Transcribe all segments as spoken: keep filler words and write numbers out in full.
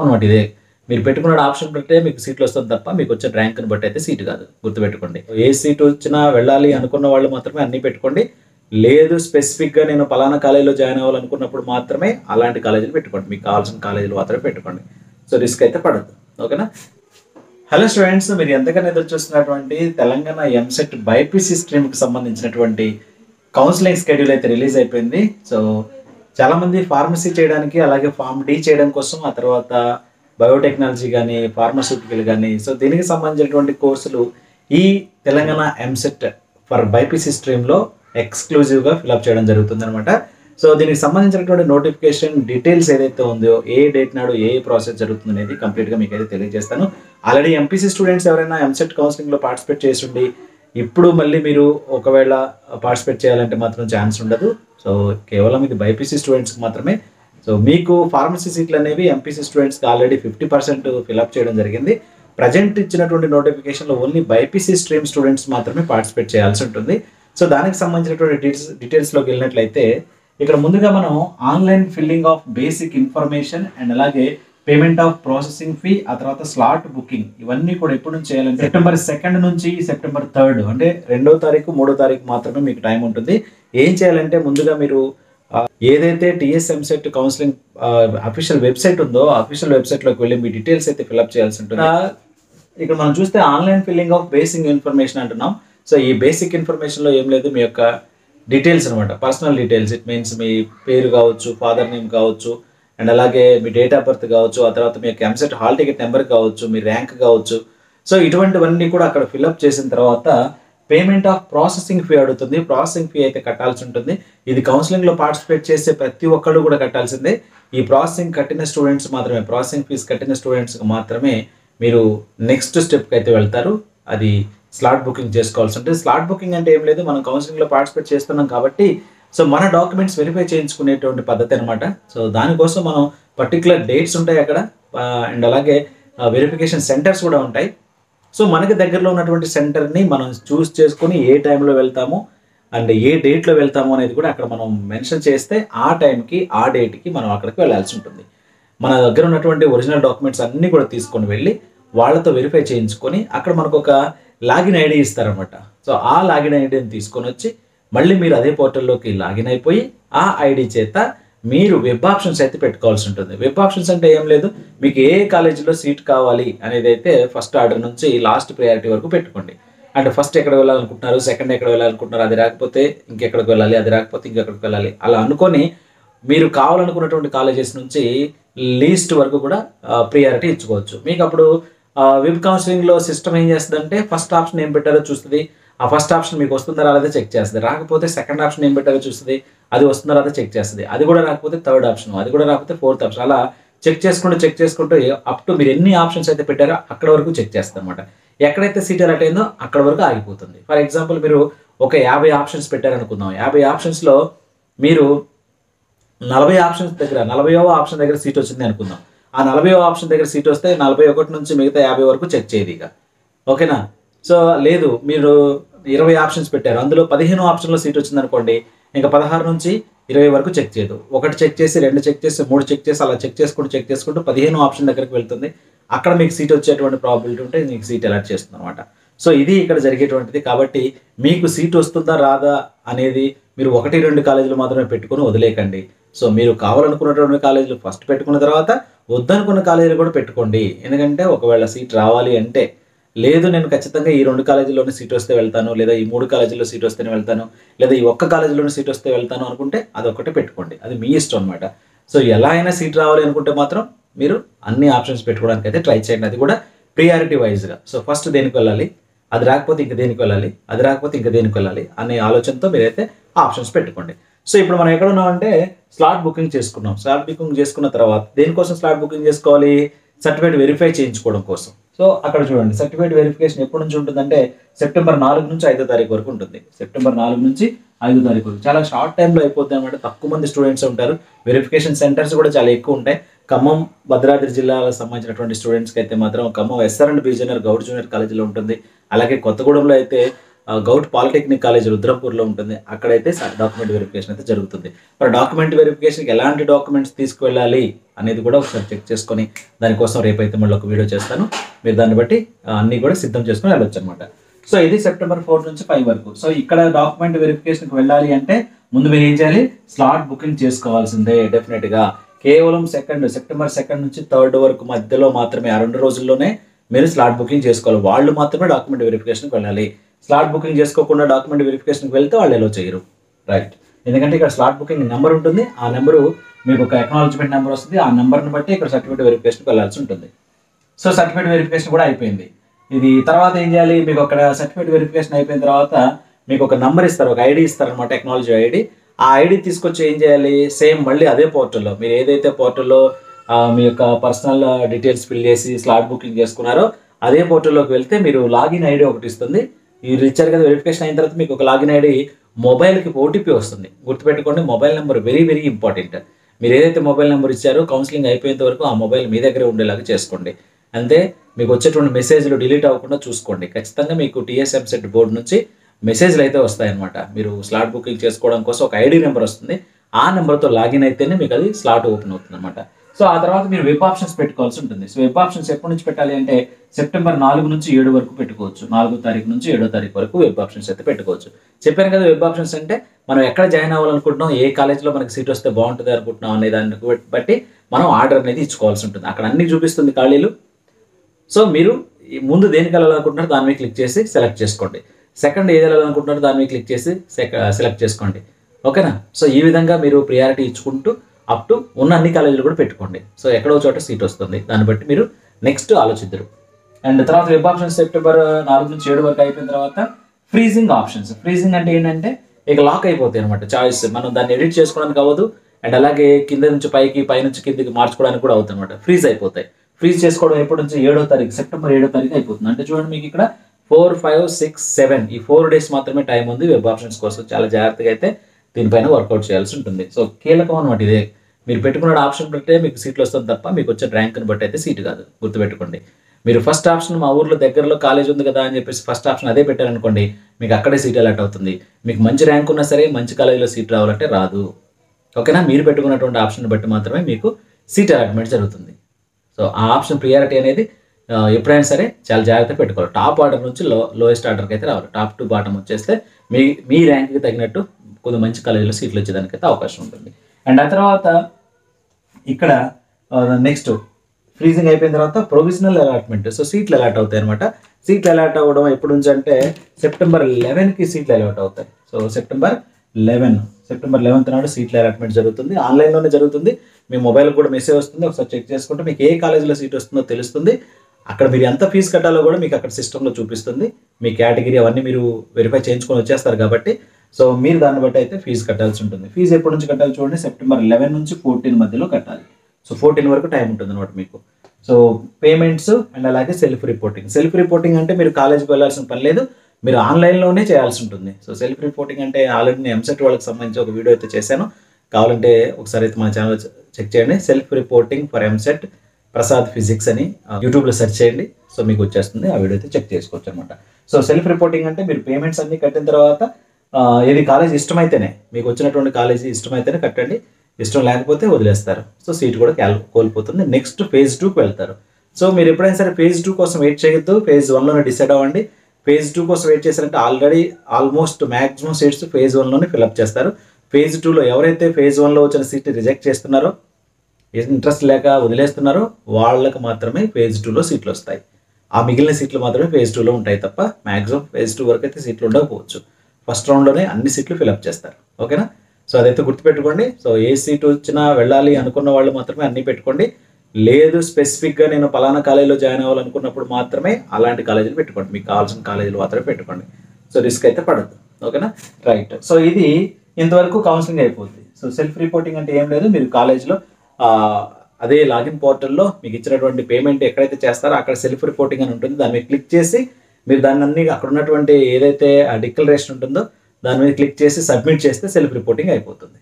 అనమాట. ఇదే మీరు పెట్టుకున్న ఆప్షన్ బట్టే మీకు సీట్లు వస్తుంది తప్ప మీకు వచ్చే ర్యాంక్ని బట్టి అయితే సీటు కాదు, గుర్తుపెట్టుకోండి. ఏ సీటు వచ్చినా వెళ్ళాలి అనుకున్న వాళ్ళు మాత్రమే అన్నీ పెట్టుకోండి. లేదు స్పెసిఫిక్గా నేను పలానా కాలేజీలో జాయిన్ అవ్వాలనుకున్నప్పుడు మాత్రమే అలాంటి కాలేజీలు పెట్టుకోండి, మీకు కావాల్సిన కాలేజీలు మాత్రమే పెట్టుకోండి. సో రిస్క్ అయితే పడద్దు, ఓకేనా. హలో స్టూడెంట్స్, మీరు ఎంతగానో ఎదురు చూస్తున్నటువంటి తెలంగాణ ఎంసెట్ బైపీసీ స్ట్రీమ్కి సంబంధించినటువంటి కౌన్సిలింగ్ షెడ్యూల్ అయితే రిలీజ్ అయిపోయింది. సో చాలామంది ఫార్మసీ చేయడానికి, అలాగే ఫార్మ్ డి చేయడం కోసం, ఆ తర్వాత బయోటెక్నాలజీ కానీ, ఫార్మాస్యూటికల్ కానీ, సో దీనికి సంబంధించినటువంటి కోర్సులు ఈ తెలంగాణ ఎంసెట్ ఫర్ బైపీసీ స్ట్రీమ్లో ఎక్స్క్లూజివ్గా ఫిలప్ చేయడం జరుగుతుంది అనమాట. సో దీనికి సంబంధించినటువంటి నోటిఫికేషన్ డీటెయిల్స్ ఏదైతే ఉందో, ఏ డేట్ నాడు ఏ ప్రాసెస్ జరుగుతుంది అనేది కంప్లీట్గా మీకు అయితే తెలియజేస్తాను. ఆల్రెడీ ఎంపీసీ స్టూడెంట్స్ ఎవరైనా ఎంసెట్ కౌన్సిలింగ్లో పార్టిసిపేట్ చేసి ఇప్పుడు మళ్ళీ మీరు ఒకవేళ పార్టిసిపేట్ చేయాలంటే మాత్రం ఛాన్స్ ఉండదు. సో కేవలం ఇది బైపీసీ స్టూడెంట్స్కి మాత్రమే. సో మీకు ఫార్మసీ సీట్లు అనేవి ఎంపీసీ స్టూడెంట్స్కి ఆల్రెడీ ఫిఫ్టీ పర్సెంట్ ఫిలప్ చేయడం జరిగింది. ప్రజెంట్ ఇచ్చినటువంటి నోటిఫికేషన్లో ఓన్లీ బైపీసీ స్ట్రీమ్ స్టూడెంట్స్ మాత్రమే పార్టిసిపేట్ చేయాల్సి ఉంటుంది. సో దానికి సంబంధించినటువంటి డీటెయిల్స్ డీటెయిల్స్లోకి వెళ్ళినట్లయితే ఇక్కడ ముందుగా మనం online filling of basic information and అలాగే పేమెంట్ ఆఫ్ ప్రాసెసింగ్ ఫీ, ఆ తర్వాత స్లాట్ బుకింగ్, ఇవన్నీ కూడా ఎప్పుడు నుంచి చేయాలంటే సెప్టెంబర్ సెకండ్ నుంచి సెప్టెంబర్ థర్డ్ అంటే రెండో తారీఖు మూడో తారీఖు మాత్రమే మీకు టైం ఉంటుంది. ఏం చేయాలంటే ముందుగా మీరు ఏదైతే TS EAMCET counselling official website ఉందో అఫీషియల్ వెబ్సైట్లోకి వెళ్ళి మీ డీటెయిల్స్ అయితే ఫిల్అప్ చేయాల్సి ఉంటుంది. ఇక్కడ మనం చూస్తే online filling of basic information అంటున్నాం. సో ఈ బేసిక్ ఇన్ఫర్మేషన్లో ఏం లేదు, మీ యొక్క డీటెయిల్స్ అనమాట, పర్సనల్ డీటెయిల్స్. ఇట్ మీన్స్ మీ పేరు కావచ్చు, ఫాదర్ నేమ్ కావచ్చు, అండ్ అలాగే మీ డేట్ ఆఫ్ బర్త్ కావచ్చు, ఆ తర్వాత మీ యొక్క ఎంసెట్ హాల్ టికెట్ నెంబర్ కావచ్చు, మీ ర్యాంక్ కావచ్చు. సో ఇటువంటివన్నీ కూడా అక్కడ ఫిల్అప్ చేసిన తర్వాత పేమెంట్ ఆఫ్ ప్రాసెసింగ్ ఫీ అడుగుతుంది. ప్రాసెసింగ్ ఫీ అయితే కట్టాల్సి ఉంటుంది. ఇది కౌన్సిలింగ్లో పార్టిసిపేట్ చేసే ప్రతి ఒక్కళ్ళు కూడా కట్టాల్సిందే. ఈ ప్రాసెసింగ్ కట్టిన స్టూడెంట్స్ మాత్రమే, ప్రాసెసింగ్ ఫీజు కట్టిన స్టూడెంట్స్కి మాత్రమే మీరు నెక్స్ట్ స్టెప్కి అయితే వెళ్తారు. అది స్లాట్ బుకింగ్ చేసుకోవాల్సి ఉంటుంది. స్లాట్ బుకింగ్ అంటే ఏం లేదు, మనం కౌన్సిలింగ్లో పార్టిసిపేట్ చేస్తున్నాం కాబట్టి సో మన డాక్యుమెంట్స్ వెరిఫై చేయించుకునేటువంటి పద్ధతి అనమాట. సో దానికోసం మనం పర్టికులర్ డేట్స్ ఉంటాయి అక్కడ, అండ్ అలాగే వెరిఫికేషన్ సెంటర్స్ కూడా ఉంటాయి. సో మనకి దగ్గరలో ఉన్నటువంటి సెంటర్ని మనం చూస్ చేసుకుని ఏ టైంలో వెళ్తాము అండ్ ఏ డేట్లో వెళ్తాము అనేది కూడా అక్కడ మనం మెన్షన్ చేస్తే ఆ టైంకి ఆ డేట్కి మనం అక్కడికి వెళ్ళాల్సి ఉంటుంది. మన దగ్గర ఉన్నటువంటి ఒరిజినల్ డాక్యుమెంట్స్ అన్నీ కూడా తీసుకొని వెళ్ళి వాళ్ళతో వెరిఫై చేయించుకొని అక్కడ మనకు ఒక లాగిన్ ఐడి ఇస్తారనమాట. సో ఆ లాగిన్ ఐడిని తీసుకొని వచ్చి మళ్ళీ మీరు అదే పోర్టల్లోకి లాగిన్ అయిపోయి ఆ ఐడి చేత మీరు వెబ్ ఆప్షన్స్ అయితే పెట్టుకోవాల్సి ఉంటుంది. వెబ్ ఆప్షన్స్ అంటే ఏం లేదు, మీకు ఏ కాలేజీలో సీట్ కావాలి అనేది అయితే ఫస్ట్ ఆర్డర్ నుంచి లాస్ట్ ప్రయారిటీ వరకు పెట్టుకోండి. అంటే ఫస్ట్ ఎక్కడ వెళ్ళాలనుకుంటున్నారు, సెకండ్ ఎక్కడ వెళ్ళాలనుకుంటున్నారు, అది రాకపోతే ఇంకెక్కడికి వెళ్ళాలి, అది రాకపోతే ఇంకెక్కడికి వెళ్ళాలి, అలా అనుకొని మీరు కావాలనుకున్నటువంటి కాలేజెస్ నుంచి లీస్ట్ వరకు కూడా ప్రియారిటీ ఇచ్చుకోవచ్చు. మీకు అప్పుడు వెబ్ కౌన్సిలింగ్లో సిస్టమ్ ఏం చేస్తుందంటే ఫస్ట్ ఆప్షన్ ఏం పెట్టారో చూస్తుంది, ఆ ఫస్ట్ ఆప్షన్ మీకు వస్తుందా రాలేదో చెక్ చేస్తుంది. రాకపోతే సెకండ్ ఆప్షన్ ఏం పెట్టారో చూస్తుంది, అది వస్తుందా రాదో చెక్ చేస్తుంది. అది కూడా రాకపోతే థర్డ్ ఆప్షన్, అది కూడా రాకపోతే ఫోర్త్ ఆప్షన్, అలా చెక్ చేసుకుంటూ చెక్ చేసుకుంటూ అప్ టు మీరు ఎన్ని ఆప్షన్స్ అయితే పెట్టారో అక్కడ వరకు చెక్ చేస్తుంది అనమాట. ఎక్కడైతే సీట్ అలాట్ అయిందో అక్కడ వరకు ఆగిపోతుంది. ఫర్ ఎగ్జాంపుల్ మీరు ఒక యాభై ఆప్షన్స్ పెట్టారనుకుందాం. యాభై ఆప్షన్స్లో మీరు నలభై ఆప్షన్స్ దగ్గర నలభైవ ఆప్షన్ దగ్గర సీట్ వచ్చింది అనుకుందాం. ఆ నలభైవ ఆప్షన్ దగ్గర సీట్ వస్తే నలభై ఒకటి నుంచి మిగతా యాభై వరకు చెక్ చేయదు ఇక, ఓకేనా. సో లేదు, మీరు ఇరవై ఆప్షన్స్ పెట్టారు, అందులో పదిహేను ఆప్షన్లో సీట్ వచ్చిందనుకోండి, ఇంకా పదహారు నుంచి ఇరవై వరకు చెక్ చేయదు. ఒకటి చెక్ చేసి, రెండు చెక్ చేసి, మూడు చెక్ చేసి, అలా చెక్ చేసుకుంటూ చెక్ చేసుకుంటూ పదిహేను ఆప్షన్ దగ్గరికి వెళ్తుంది. అక్కడ మీకు సీట్ వచ్చేటువంటి ప్రాబిలిటీ ఉంటే మీకు సీట్ అలాట్ చేస్తుంది అనమాట. సో ఇది ఇక్కడ జరిగేటువంటిది. కాబట్టి మీకు సీట్ వస్తుందా రాదా అనేది మీరు ఒకటి రెండు కాలేజీలు మాత్రమే పెట్టుకుని వదిలేకండి. సో మీరు కావాలనుకున్నటువంటి కాలేజీలు ఫస్ట్ పెట్టుకున్న తర్వాత వద్దనుకున్న కాలేజీలు కూడా పెట్టుకోండి. ఎందుకంటే ఒకవేళ సీట్ రావాలి అంటే, లేదు నేను ఖచ్చితంగా ఈ రెండు కాలేజీలోనే సీట్ వస్తే వెళ్తాను, లేదా ఈ మూడు కాలేజీల్లో సీట్ వస్తేనే వెళ్తాను, లేదా ఈ ఒక్క కాలేజీలోనే సీట్ వస్తే వెళ్తాను అనుకుంటే అదొక్కటే పెట్టుకోండి, అది మీ ఇష్టం అనమాట. సో ఎలా అయినా సీట్ రావాలి అనుకుంటే మాత్రం మీరు అన్ని ఆప్షన్స్ పెట్టుకోవడానికి అయితే ట్రై చేయండి, అది కూడా ప్రియారిటీ వైజ్గా. సో ఫస్ట్ దేనికి వెళ్ళాలి, అది రాకపోతే ఇంకా దేనికి వెళ్ళాలి, అది రాకపోతే ఇంకా దేనికి వెళ్ళాలి అనే ఆలోచనతో మీరైతే ఆప్షన్స్ పెట్టుకోండి. సో ఇప్పుడు మనం ఎక్కడ ఉన్నామంటే స్లాట్ బుకింగ్ చేసుకున్నాం. స్లాట్ బుకింగ్ చేసుకున్న తర్వాత దేనికోసం స్లాట్ బుకింగ్ చేసుకోవాలి, సర్టిఫికేట్ వెరిఫై చేయించుకోవడం కోసం. సో అక్కడ చూడండి, సర్టిఫికేట్ వెరిఫికేషన్ ఎప్పటి నుంచి ఉంటుందంటే సెప్టెంబర్ నాలుగు నుంచి ఐదో తారీఖు వరకు ఉంటుంది. సెప్టెంబర్ నాలుగు నుంచి ఐదో తారీఖు వరకు చాలా షార్ట్ టైంలో అయిపోతుంది అనమాట. తక్కువ మంది స్టూడెంట్స్ ఉంటారు, వెరిఫికేషన్ సెంటర్స్ కూడా చాలా ఎక్కువ ఉంటాయి. ఖమ్మం భద్రాద్రి జిల్లాలకు సంబంధించినటువంటి స్టూడెంట్స్కి అయితే మాత్రం Khammam SR and B junior Goud junior కాలేజీలో ఉంటుంది, అలాగే కొత్తగూడెంలో అయితే గౌట్ పాలిటెక్నిక్ కాలేజ్ రుద్రపూర్లో ఉంటుంది. అక్కడైతే డాక్యుమెంట్ వెరిఫికేషన్ అయితే జరుగుతుంది. మరి డాక్యుమెంట్ వెరిఫికేషన్కి ఎలాంటి డాక్యుమెంట్స్ తీసుకువెళ్ళాలి అనేది కూడా ఒకసారి చెక్ చేసుకొని దానికోసం రేపైతే మళ్ళీ ఒక వీడియో చేస్తాను. మీరు దాన్ని బట్టి అన్నీ కూడా సిద్ధం చేసుకుని వెళ్ళొచ్చు అనమాట. సో ఇది సెప్టెంబర్ ఫోర్త్ నుంచి ఫైవ్ వరకు. సో ఇక్కడ డాక్యుమెంట్ వెరిఫికేషన్కి వెళ్ళాలి అంటే ముందు మీరు ఏం చేయాలి, స్లాట్ బుకింగ్ చేసుకోవాల్సిందే. డెఫినెట్గా కేవలం సెకండ్ సెప్టెంబర్ సెకండ్ నుంచి థర్డ్ వరకు మధ్యలో మాత్రమే, ఆ రెండు రోజుల్లోనే మీరు స్లాట్ బుకింగ్ చేసుకోవాలి. వాళ్ళు మాత్రమే డాక్యుమెంట్ వెరిఫికేషన్కి వెళ్ళాలి. స్లాట్ బుకింగ్ చేసుకోకుండా డాక్యుమెంట్ వెరిఫికేషన్కి వెళ్తే వాళ్ళు ఎలా చేయరు, రైట్? ఎందుకంటే ఇక్కడ స్లాట్ బుకింగ్ నెంబర్ ఉంటుంది. ఆ నెంబరు మీకు ఒక అక్నాలజ్మెంట్ నెంబర్ వస్తుంది. ఆ నెంబర్ని బట్టి ఇక్కడ సర్టిఫికేట్ వెరిఫికేషన్కి వెళ్ళాల్సి ఉంటుంది. సో సర్టిఫికేట్ వెరిఫికేషన్ కూడా అయిపోయింది. ఇది తర్వాత ఏం చేయాలి, మీకు అక్కడ సర్టిఫికేట్ వెరిఫికేషన్ అయిపోయిన తర్వాత మీకు ఒక నెంబర్ ఇస్తారు, ఒక ఐడి ఇస్తారు అనమాట, టెక్నాలజీ ఐడి. ఆ ఐడి తీసుకొచ్చి ఏం చేయాలి, సేమ్ మళ్ళీ అదే పోర్టల్లో, మీరు ఏదైతే పోర్టల్లో మీ యొక్క పర్సనల్ డీటెయిల్స్ ఫిల్ చేసి స్లాట్ బుకింగ్ చేసుకున్నారో అదే పోర్టల్లోకి వెళ్తే మీరు లాగిన్ ఐడి ఒకటి ఇస్తుంది. ఈ రిచార్జ్ కదా వెరిఫికేషన్ అయిన తర్వాత మీకు ఒక లాగిన్ ఐడి, మొబైల్కి ఓటీపీ వస్తుంది. గుర్తుపెట్టుకోండి, mobile number very very important. మీరు ఏదైతే మొబైల్ నెంబర్ ఇచ్చారో కౌన్సిలింగ్ అయిపోయేంత వరకు ఆ మొబైల్ మీ దగ్గరే ఉండేలాగా చేసుకోండి. అంతే, మీకు వచ్చేటువంటి మెసేజ్లు డిలీట్ అవ్వకుండా చూసుకోండి. ఖచ్చితంగా మీకు టీఎస్ ఎమ్సెట్ బోర్డు నుంచి మెసేజ్లు అయితే వస్తాయన్నమాట. మీరు స్లాట్ బుకింగ్ చేసుకోవడం కోసం ఒక ఐడి నెంబర్ వస్తుంది. ఆ నెంబర్తో లాగిన్ అయితేనే మీకు అది స్లాట్ ఓపెన్ అవుతుంది అనమాట. సో ఆ తర్వాత మీరు వెబ్ ఆప్షన్స్ పెట్టుకోవాల్సి ఉంటుంది. సో వెబ్ ఆప్షన్స్ ఎప్పటి నుంచి పెట్టాలి అంటే సెప్టెంబర్ నాలుగు నుంచి ఏడు వరకు పెట్టుకోవచ్చు. నాలుగో తారీఖు నుంచి ఏడో తారీఖు వరకు వెబ్ ఆప్షన్స్ అయితే పెట్టుకోవచ్చు. చెప్పాను కదా, వెబ్ ఆప్షన్స్ అంటే మనం ఎక్కడ జాయిన్ అవ్వాలనుకుంటున్నాం, ఏ కాలేజ్లో మనకి సీట్ వస్తే బాగుంటుంది అనుకుంటున్నాం అనే దాన్ని బట్టి మనం ఆర్డర్ అనేది ఇచ్చుకోవాల్సి ఉంటుంది. అక్కడ అన్ని చూపిస్తుంది ఖాళీలు. సో మీరు ముందు దేనికి వెళ్ళాలనుకుంటున్నారో దాని మీద క్లిక్ చేసి సెలెక్ట్ చేసుకోండి. సెకండ్ ఏది వెళ్ళాలనుకుంటున్నారో దాని మీద క్లిక్ చేసి సెలెక్ట్ చేసుకోండి. ఓకేనా? సో ఈ విధంగా మీరు ప్రియారిటీ ఇచ్చుకుంటూ అప్ టు ఉన్న అన్ని కాలేజీలు కూడా పెట్టుకోండి. సో ఎక్కడో చోట సీట్ వస్తుంది, దాన్ని బట్టి మీరు నెక్స్ట్ ఆలోచిద్దరు. అండ్ తర్వాత వెబ్ ఆప్షన్స్ సెప్టెంబర్ నాలుగు నుంచి ఏడు వరకు అయిపోయిన తర్వాత ఫ్రీజింగ్ ఆప్షన్స్. ఫ్రీజింగ్ అంటే ఏంటంటే ఇక లాక్ అయిపోతాయి అనమాట. చాయిస్ మనం దాన్ని ఎడిట్ చేసుకోవడానికి అవ్వదు. అండ్ అలాగే కింద నుంచి పైకి, పైనుంచి కిందకి మార్చుకోవడానికి కూడా అవుతుంది అనమాట. ఫ్రీజ్ అయిపోతాయి. ఫ్రీజ్ చేసుకోవడం ఎప్పటి నుంచి, ఏడో తారీఖు సెప్టెంబర్ ఏడో తారీఖు అయిపోతుంది. అంటే చూడండి, మీకు ఇక్కడ ఫోర్ ఫైవ్ సిక్స్ సెవెన్ ఈ ఫోర్ డేస్ మాత్రమే టైం ఉంది వెబ్ ఆప్షన్స్ కోసం. చాలా జాగ్రత్తగా అయితే దీనిపైన వర్కౌట్ చేయాల్సి ఉంటుంది. సో కీలకం అనమాట ఇదే. మీరు పెట్టుకున్న ఆప్షన్ బట్టే మీకు సీట్లు వస్తుంది తప్ప మీకు వచ్చే ర్యాంక్ని బట్టి అయితే సీటు కాదు, గుర్తుపెట్టుకోండి. మీరు ఫస్ట్ ఆప్షన్ మా ఊర్లో దగ్గరలో కాలేజ్ ఉంది కదా అని చెప్పేసి ఫస్ట్ ఆప్షన్ అదే పెట్టారనుకోండి, మీకు అక్కడే సీట్ అలాట్ అవుతుంది. మీకు మంచి ర్యాంక్ ఉన్నా సరే మంచి కాలేజీలో సీట్ రావాలంటే రాదు. ఓకేనా? మీరు పెట్టుకున్నటువంటి ఆప్షన్ బట్టి మాత్రమే మీకు సీట్ అలాట్మెంట్ జరుగుతుంది. సో ఆ ఆప్షన్ ప్రియారిటీ అనేది ఎప్పుడైనా సరే చాలా జాగ్రత్తగా పెట్టుకోవాలి. టాప్ ఆర్డర్ నుంచి లో లోయెస్ట్ ఆర్డర్కి అయితే రావాలి. టాప్ టు బాటం వచ్చేస్తే మీ మీ ర్యాంక్కి తగినట్టు కొంత మంచి కాలేజీలో సీట్లు వచ్చేదానికైతే అవకాశం ఉంటుంది. అండ్ ఆ తర్వాత ఇక్కడ నెక్స్ట్ ఫ్రీజింగ్ అయిపోయిన తర్వాత ప్రొవిజనల్ అలాట్మెంట్. సో సీట్లు అలాట్ అవుతాయి అనమాట. సీట్లు అలాట్ అవ్వడం ఎప్పుడు నుంచి అంటే సెప్టెంబర్ లెవెన్కి సీట్లు అలాట్ అవుతాయి. So September eleven September eleventh నాడు సీట్ల అలాట్మెంట్ జరుగుతుంది. ఆన్లైన్లోనే జరుగుతుంది. మీ మొబైల్ కూడా మెసేజ్ వస్తుంది, ఒకసారి చెక్ చేసుకుంటే మీకు ఏ కాలేజీలో సీట్ వస్తుందో తెలుస్తుంది. అక్కడ మీరు ఎంత ఫీజు కట్టాలో కూడా మీకు అక్కడ సిస్టంలో చూపిస్తుంది. మీ కేటగిరీ అవన్నీ మీరు వెరిఫై చేయించుకొని వచ్చేస్తారు కాబట్టి సో మీరు దాన్ని బట్టి అయితే ఫీజు కట్టాల్సి ఉంటుంది. ఫీజు ఎప్పటి నుంచి కట్టాలి చూడండి, సెప్టెంబర్ లెవెన్ నుంచి ఫోర్టీన్ మధ్యలో కట్టాలి. సో ఫోర్టీన్ వరకు టైం ఉంటుంది అనమాట మీకు. సో పేమెంట్స్ అండ్ అలాగే సెల్ఫ్ రిపోర్టింగ్. సెల్ఫ్ రిపోర్టింగ్ అంటే మీరు కాలేజీకి వెళ్ళాల్సిన పని లేదు, మీరు ఆన్లైన్లోనే చేయాల్సి ఉంటుంది. సో సెల్ఫ్ రిపోర్టింగ్ అంటే ఆల్రెడీ నేను ఎంసెట్ వాళ్ళకి సంబంధించి ఒక వీడియో అయితే చేశాను. కావాలంటే ఒకసారి అయితే మన ఛానల్ చెక్ చేయండి. Self reporting for EAMCET Prasad physics అని యూట్యూబ్లో సెర్చ్ చేయండి. సో మీకు వచ్చేస్తుంది, ఆ వీడియో అయితే చెక్ చేసుకోవచ్చు అనమాట. సో సెల్ఫ్ రిపోర్టింగ్ అంటే మీరు పేమెంట్స్ అన్నీ కట్టిన తర్వాత ఏది కాలేజ్ ఇష్టమైతేనే, మీకు వచ్చినటువంటి కాలేజీ ఇష్టమైతేనే కట్టండి, ఇష్టం లేకపోతే వదిలేస్తారు. సో సీట్ కూడా క్యాల్ కోల్పోతుంది. నెక్స్ట్ ఫేజ్ టూకి వెళ్తారు. సో మీరు ఎప్పుడైనా సరే ఫేజ్ టూ కోసం వెయిట్ చేయొద్దు. ఫేజ్ వన్లోనే డిసైడ్ అవ్వండి. ఫేజ్ టూ కోసం వెయిట్ చేశారంటే already almost maximum seats phase వన్లోనే ఫిల్అప్ చేస్తారు. ఫేజ్ టూలో ఎవరైతే ఫేజ్ వన్లో వచ్చిన సీట్ రిజెక్ట్ చేస్తున్నారో, ఇంట్రెస్ట్ లేక వదిలేస్తున్నారో వాళ్ళకి మాత్రమే ఫేజ్ టూలో సీట్లు వస్తాయి. ఆ మిగిలిన సీట్లు మాత్రమే ఫేజ్ టూలో ఉంటాయి తప్ప మ్యాక్సిమం ఫేజ్ టూ వరకు అయితే సీట్లు ఉండకపోవచ్చు. ఫస్ట్ రౌండ్లోనే అన్ని సీట్లు ఫిల్అప్ చేస్తారు. ఓకేనా? సో అదైతే గుర్తుపెట్టుకోండి. సో ఏ సీటు వచ్చినా వెళ్ళాలి అనుకున్న వాళ్ళు మాత్రమే అన్నీ పెట్టుకోండి. లేదు స్పెసిఫిక్గా నేను పలానా కాలేజీలో జాయిన్ అవ్వాలనుకున్నప్పుడు మాత్రమే అలాంటి కాలేజీలు పెట్టుకోండి. మీకు కావాల్సిన కాలేజీలు మాత్రమే పెట్టుకోండి. సో రిస్క్ అయితే పడద్దు. ఓకేనా? రైట్. సో ఇది ఇంతవరకు కౌన్సిలింగ్ అయిపోద్ది. సో సెల్ఫ్ రిపోర్టింగ్ అంటే ఏం లేదు, మీరు కాలేజీలో అదే లాగిన్ పోర్టల్లో మీకు ఇచ్చినటువంటి పేమెంట్ ఎక్కడైతే చేస్తారో అక్కడ సెల్ఫ్ రిపోర్టింగ్ అని ఉంటుంది. దాన్ని క్లిక్ చేసి మీరు దాన్ని అన్ని అక్కడ ఉన్నటువంటి ఏదైతే డిక్లరేషన్ ఉంటుందో దాని మీద క్లిక్ చేసి సబ్మిట్ చేస్తే సెల్ఫ్ రిపోర్టింగ్ అయిపోతుంది.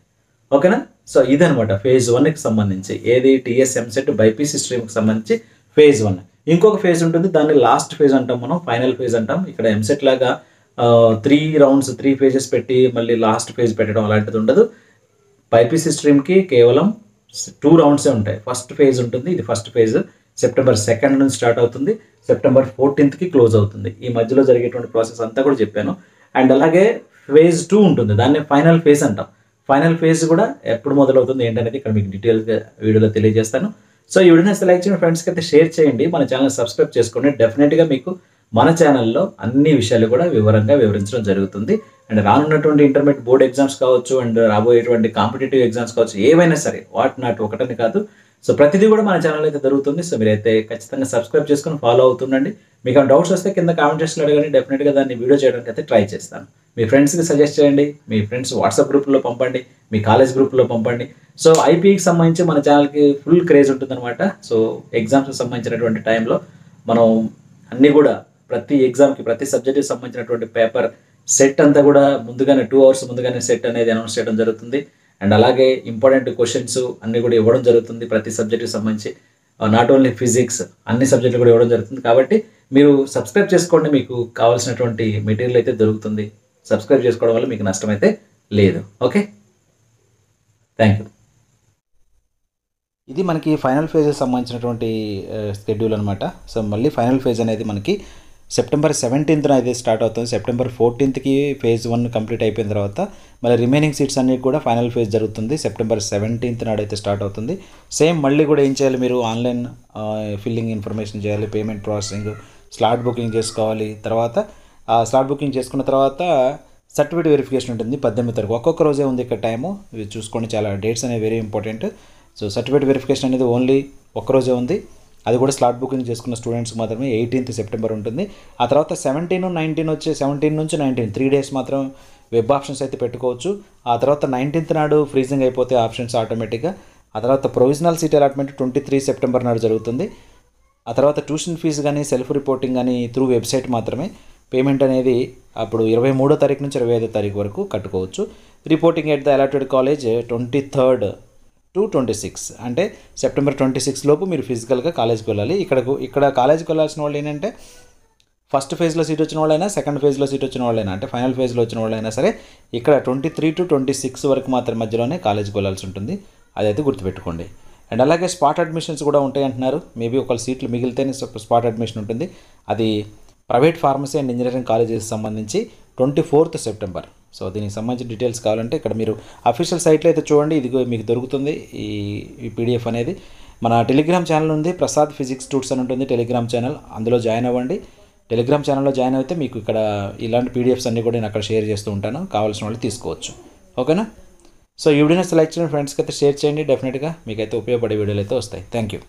ఓకేనా? సో ఇదనమాట ఫేజ్ వన్కి సంబంధించి ఏది టీఎస్ ఎంసెట్ బైపీసీ స్ట్రీమ్కి సంబంధించి ఫేజ్ వన్. ఇంకొక ఫేజ్ ఉంటుంది, దాన్ని లాస్ట్ ఫేజ్ అంటాం మనం, ఫైనల్ ఫేజ్ అంటాం. ఇక్కడ ఎంసెట్ లాగా త్రీ రౌండ్స్ త్రీ పేజెస్ పెట్టి మళ్ళీ లాస్ట్ పేజ్ పెట్టడం అలాంటిది ఉండదు. బైపీసీ స్ట్రీమ్కి కేవలం టూ రౌండ్సే ఉంటాయి. ఫస్ట్ ఫేజ్ ఉంటుంది, ఇది ఫస్ట్ ఫేజ్ సెప్టెంబర్ సెకండ్ నుంచి స్టార్ట్ అవుతుంది, సెప్టెంబర్ ఫోర్టీన్త్కి క్లోజ్ అవుతుంది. ఈ మధ్యలో జరిగేటువంటి ప్రాసెస్ అంతా కూడా చెప్పాను. అండ్ అలాగే ఫేజ్ టూ ఉంటుంది, దాన్ని ఫైనల్ ఫేజ్ అంటాం. ఫైనల్ ఫేజ్ కూడా ఎప్పుడు మొదలవుతుంది ఏంటనేది ఇక్కడ మీకు డీటెయిల్గా వీడియోలో తెలియజేస్తాను. సో ఈ వీడియోని సెలెక్ట్ చేసిన ఫ్రెండ్స్కి అయితే షేర్ చేయండి, మన ఛానల్ సబ్స్క్రైబ్ చేసుకోండి. డెఫినెట్గా మీకు మన ఛానల్లో అన్ని విషయాలు కూడా వివరంగా వివరించడం జరుగుతుంది. అండ్ రానున్నటువంటి ఇంటర్మీడియట్ బోర్డ్ ఎగ్జామ్స్ కావచ్చు, అండ్ రాబోయేటువంటి కాంపిటేటివ్ ఎగ్జామ్స్ కావచ్చు, ఏవైనా సరే వాట్ నాట్ ఒకటని కాదు, సో ప్రతిదీ కూడా మన ఛానల్ అయితే దొరుకుతుంది. సో మీరైతే ఖచ్చితంగా సబ్స్క్రైబ్ చేసుకొని ఫాలో అవుతుండండి. మీకు డౌట్స్ వస్తే కింద కామెంట్ చేసిన అడగండి, డెఫినెట్గా దాన్ని వీడియో చేయడానికి అయితే ట్రై చేస్తాను. మీ ఫ్రెండ్స్కి సజెస్ట్ చేయండి, మీ ఫ్రెండ్స్ వాట్సాప్ గ్రూప్లో పంపండి, మీ కాలేజ్ గ్రూప్లో పంపండి. సో ఐపీకి సంబంధించి మన ఛానల్కి ఫుల్ క్రేజ్ ఉంటుందన్నమాట. సో ఎగ్జామ్స్కి సంబంధించినటువంటి టైంలో మనం అన్నీ కూడా ప్రతి ఎగ్జామ్కి ప్రతి సబ్జెక్ట్కి సంబంధించినటువంటి పేపర్ సెట్ అంతా కూడా ముందుగానే టూ అవర్స్ ముందుగానే సెట్ అనేది అనౌన్స్ చేయడం జరుగుతుంది. అండ్ అలాగే ఇంపార్టెంట్ క్వశ్చన్స్ అన్నీ కూడా ఇవ్వడం జరుగుతుంది ప్రతి సబ్జెక్టుకి సంబంధించి, నాట్ ఓన్లీ ఫిజిక్స్ అన్ని సబ్జెక్టులు కూడా ఇవ్వడం జరుగుతుంది. కాబట్టి మీరు సబ్స్క్రైబ్ చేసుకోండి, మీకు కావాల్సినటువంటి మెటీరియల్ అయితే దొరుకుతుంది. సబ్స్క్రైబ్ చేసుకోవడం వల్ల మీకు నష్టం అయితే లేదు. Okay, thank you. ఇది మనకి ఫైనల్ ఫేజ్కి సంబంధించినటువంటి షెడ్యూల్ అనమాట. సో మళ్ళీ ఫైనల్ ఫేజ్ అనేది మనకి సెప్టెంబర్ సెవెంటీన్త్న అయితే స్టార్ట్ అవుతుంది. సెప్టెంబర్ ఫోర్టీన్త్కి ఫేజ్ వన్ కంప్లీట్ అయిపోయిన తర్వాత మళ్ళీ రిమైనింగ్ సీట్స్ అన్నీ కూడా ఫైనల్ ఫేజ్ జరుగుతుంది. సెప్టెంబర్ సెవెంటీన్త్ నాడు అయితే స్టార్ట్ అవుతుంది. సేమ్ మళ్ళీ కూడా ఏం చేయాలి, మీరు ఆన్లైన్ ఫిల్లింగ్ ఇన్ఫర్మేషన్ చేయాలి, పేమెంట్ ప్రాసెసింగ్, స్లాట్ బుకింగ్ చేసుకోవాలి. తర్వాత స్లాట్ బుకింగ్ చేసుకున్న తర్వాత సర్టిఫికేట్ వెరిఫికేషన్ ఉంటుంది పద్దెనిమిది తారీఖు. ఒక్కొక్క రోజే ఉంది ఇక్కడ టైము, ఇవి చూసుకోండి. చాలా డేట్స్ అనేవి very important. So certificate verification అనేది ఓన్లీ ఒక్కరోజే ఉంది, అది కూడా స్లాట్ బుకింగ్ చేసుకున్న స్టూడెంట్స్ మాత్రమే ఎయిటీన్త్ సెప్టెంబర్ ఉంటుంది. ఆ తర్వాత సెవెంటీన్ నైన్టీన్ వచ్చి సెవెంటీన్ నుంచి నైన్టీన్ త్రీ డేస్ మాత్రం వెబ్ ఆప్షన్స్ అయితే పెట్టుకోవచ్చు. ఆ తర్వాత నైన్టీన్త్ నాడు ఫ్రీజింగ్ అయిపోతే ఆప్షన్స్ ఆటోమేటిక్గా. ఆ తర్వాత provisional seat allotment twenty three September నాడు జరుగుతుంది. ఆ తర్వాత ట్యూషన్ ఫీజు కానీ సెల్ఫ్ రిపోర్టింగ్ కానీ త్రూ వెబ్సైట్ మాత్రమే. పేమెంట్ అనేది అప్పుడు ఇరవై మూడో తారీఖు నుంచి ఇరవై ఐదో తారీఖు వరకు కట్టుకోవచ్చు. Reporting at the allotted college twenty third to twenty six అంటే సెప్టెంబర్ ట్వంటీ సిక్స్ లోపు మీరు ఫిజికల్గా కాలేజ్కి వెళ్ళాలి. ఇక్కడకు ఇక్కడ కాలేజ్కి వెళ్ళాల్సిన వాళ్ళు ఏంటంటే ఫస్ట్ ఫేజ్లో సీట్ వచ్చిన వాళ్ళైనా, సెకండ్ ఫేజ్లో సీట్ వచ్చిన వాళ్ళైనా, అంటే ఫైనల్ ఫేజ్లో వచ్చిన వాళ్ళైనా సరే ఇక్కడ twenty three to twenty six వరకు మాత్రం మధ్యలోనే కాలేజ్కి వెళ్ళాల్సి ఉంటుంది. అదైతే గుర్తుపెట్టుకోండి. అండ్ అలాగే స్పాట్ అడ్మిషన్స్ కూడా ఉంటాయి అంటున్నారు. మేబీ ఒక సీట్లు మిగిలితేనే స్పాట్ అడ్మిషన్ ఉంటుంది. అది private pharmacy and engineering colleges సంబంధించి ట్వంటీ ఫోర్త్ సెప్టెంబర్. సో దీనికి సంబంధించిన డీటెయిల్స్ కావాలంటే ఇక్కడ మీరు అఫీషియల్ సైట్లో అయితే చూడండి, ఇది మీకు దొరుకుతుంది ఈ ఈ పీడిఎఫ్ అనేది. మన టెలిగ్రామ్ ఛానల్ ఉంది, ప్రసాద్ ఫిజిక్స్ ట్యూట్స్ అని ఉంటుంది టెలిగ్రామ్ ఛానల్, అందులో జాయిన్ అవ్వండి. టెలిగ్రామ్ ఛానల్లో జాయిన్ అయితే మీకు ఇక్కడ ఇలాంటి పీడిఎఫ్స్ అన్నీ కూడా నేను అక్కడ షేర్ చేస్తూ ఉంటాను, కావాల్సిన వాళ్ళు తీసుకోవచ్చు. ఓకేనా? సో ఈ వీడియోని సెలెక్ట్ చేసిన ఫ్రెండ్స్కి అయితే షేర్ చేయండి, డెఫినెట్గా మీకైతే ఉపయోగపడే వీడియోలు అయితే వస్తాయి. Thank you.